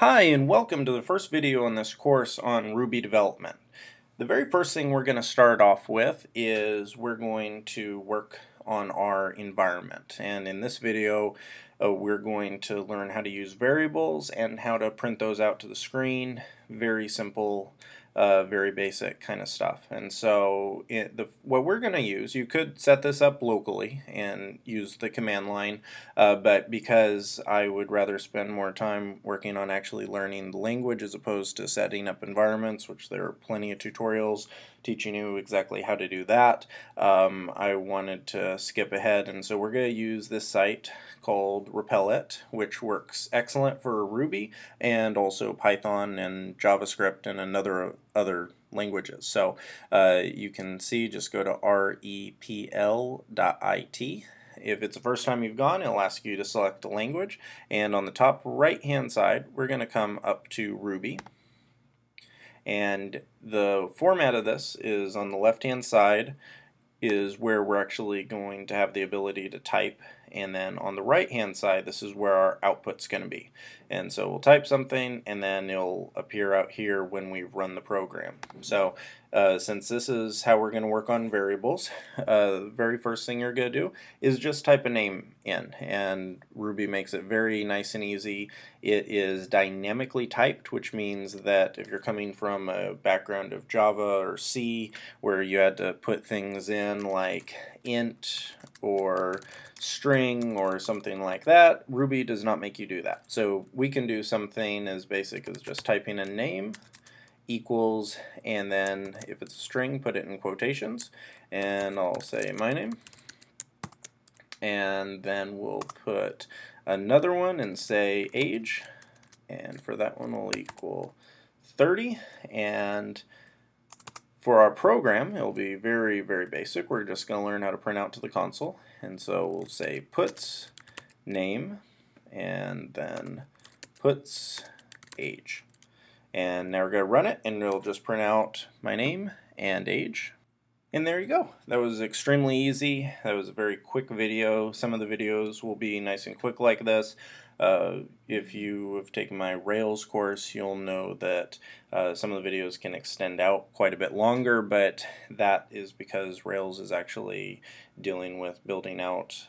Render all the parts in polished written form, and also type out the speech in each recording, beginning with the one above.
Hi, and welcome to the first video in this course on Ruby development. The very first thing we're going to start off with is we're going to work on our environment. And in this video, we're going to learn how to use variables and how to print those out to the screen. Very simple, very basic kind of stuff. And so what we're going to use, you could set this up locally and use the command line, but because I would rather spend more time working on actually learning the language as opposed to setting up environments, which there are plenty of tutorials teaching you exactly how to do that, I wanted to skip ahead. And so we're going to use this site called repl.it, which works excellent for Ruby and also Python and JavaScript and other languages. So you can see, just go to repl.it. If it's the first time you've gone, it'll ask you to select a language, and on the top right hand side we're going to come up to Ruby. And the format of this is on the left hand side is where we're actually going to have the ability to type, and then on the right hand side this is where our output's going to be. And so we'll type something and then it'll appear out here when we run the program. So since this is how we're going to work on variables, the very first thing you're going to do is just type a name in, and Ruby makes it very nice and easy. It is dynamically typed, which means that if you're coming from a background of Java or C where you had to put things in like int or string or something like that, Ruby does not make you do that. So we can do something as basic as just typing a name equals, and then if it's a string, put it in quotations, and I'll say my name, and then we'll put another one and say age, and for that one we'll equal 30. And for our program, it'll be very, very basic. We're just going to learn how to print out to the console. And so we'll say puts name and then puts age. And now we're going to run it, and it'll just print out my name and age. And there you go. That was extremely easy. That was a very quick video. Some of the videos will be nice and quick like this. If you have taken my Rails course, you'll know that some of the videos can extend out quite a bit longer, but that is because Rails is actually dealing with building out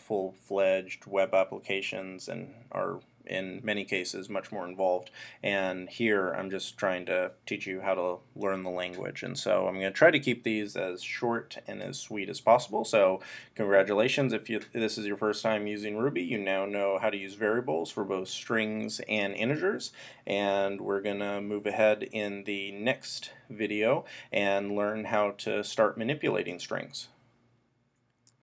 full-fledged web applications and are in many cases much more involved. And here I'm just trying to teach you how to learn the language, and so I'm going to try to keep these as short and as sweet as possible. So congratulations, if this is your first time using Ruby, you now know how to use variables for both strings and integers, and we're gonna move ahead in the next video and learn how to start manipulating strings.